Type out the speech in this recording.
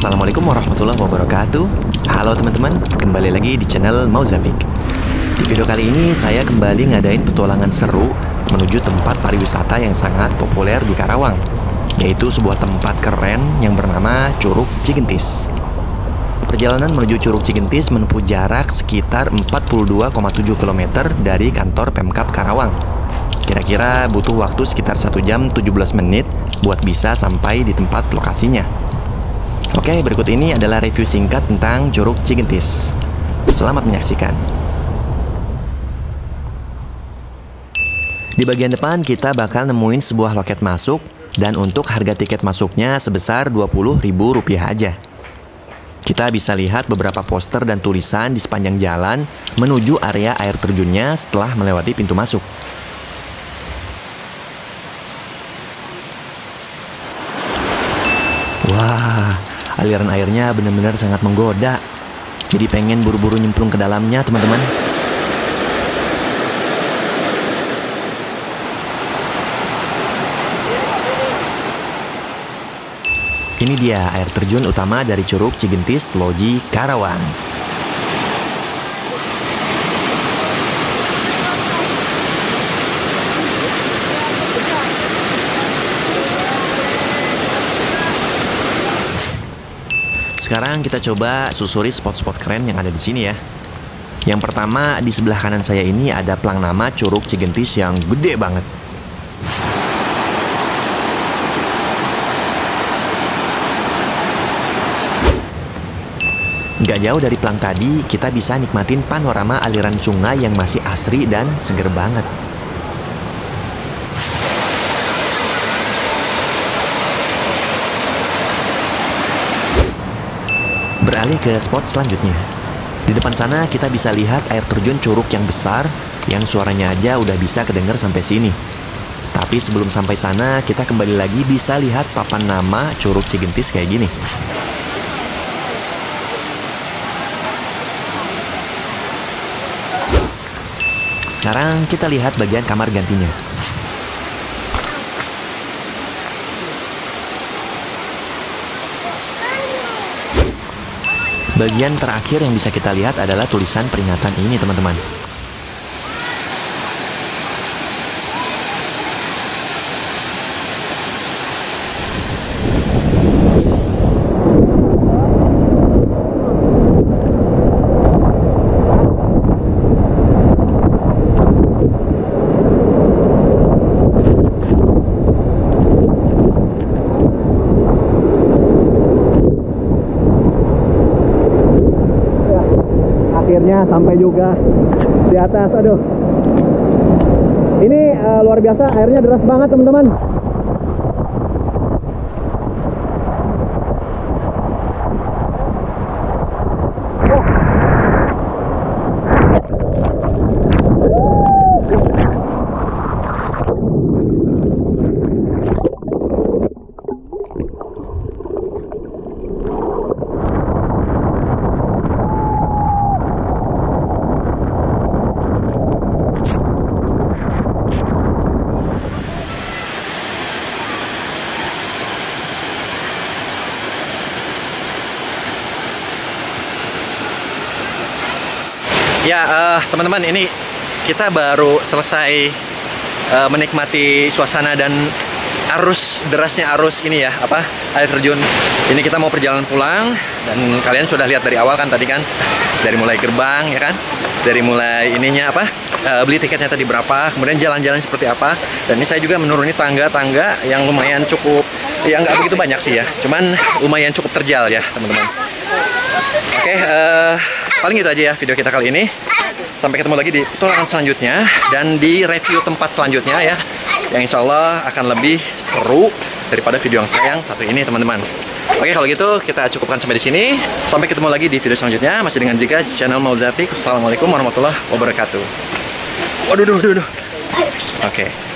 Assalamualaikum warahmatullahi wabarakatuh. Halo teman-teman, kembali lagi di channel Mauzafiq. Di video kali ini saya kembali ngadain petualangan seru menuju tempat pariwisata yang sangat populer di Karawang, yaitu sebuah tempat keren yang bernama Curug Cigentis. Perjalanan menuju Curug Cigentis menempuh jarak sekitar 42,7 km dari kantor Pemkab Karawang. Kira-kira butuh waktu sekitar 1 jam 17 menit buat bisa sampai di tempat lokasinya. Oke, berikut ini adalah review singkat tentang Curug Cigentis. Selamat menyaksikan. Di bagian depan kita bakal nemuin sebuah loket masuk, dan untuk harga tiket masuknya sebesar Rp20.000 aja. Kita bisa lihat beberapa poster dan tulisan di sepanjang jalan menuju area air terjunnya setelah melewati pintu masuk. Wah, aliran airnya benar-benar sangat menggoda. Jadi pengen buru-buru nyemplung ke dalamnya, teman-teman. Ini dia air terjun utama dari Curug Cigentis, Loji, Karawang. Sekarang kita coba susuri spot-spot keren yang ada di sini ya. Yang pertama, di sebelah kanan saya ini ada plang nama Curug Cigentis yang gede banget. Gak jauh dari plang tadi, kita bisa nikmatin panorama aliran sungai yang masih asri dan seger banget. Beralih ke spot selanjutnya. Di depan sana kita bisa lihat air terjun curug yang besar, yang suaranya aja udah bisa kedengar sampai sini. Tapi sebelum sampai sana, kita kembali lagi bisa lihat papan nama Curug Cigentis kayak gini. Sekarang kita lihat bagian kamar gantinya. Bagian terakhir yang bisa kita lihat adalah tulisan peringatan ini, teman-teman. Sampai juga di atas, aduh, ini luar biasa, airnya deras banget teman-teman. Ya, teman-teman, ini kita baru selesai menikmati suasana dan arus derasnya arus ini ya, air terjun. Ini kita mau perjalanan pulang, dan kalian sudah lihat dari awal kan tadi kan, dari mulai gerbang ya kan, dari mulai ininya beli tiketnya tadi berapa, kemudian jalan-jalan seperti apa. Dan ini saya juga menuruni tangga-tangga yang lumayan cukup, ya nggak begitu banyak sih ya, cuman lumayan cukup terjal ya teman-teman. Oke, paling itu aja ya video kita kali ini. Sampai ketemu lagi di petualangan selanjutnya dan di review tempat selanjutnya ya, yang insya Allah akan lebih seru daripada video yang sayang satu ini teman-teman. Oke, kalau gitu kita cukupkan sampai di sini. Sampai ketemu lagi di video selanjutnya masih dengan Jika channel Mauzafiq. Assalamualaikum warahmatullahi wabarakatuh. Waduh. Oke.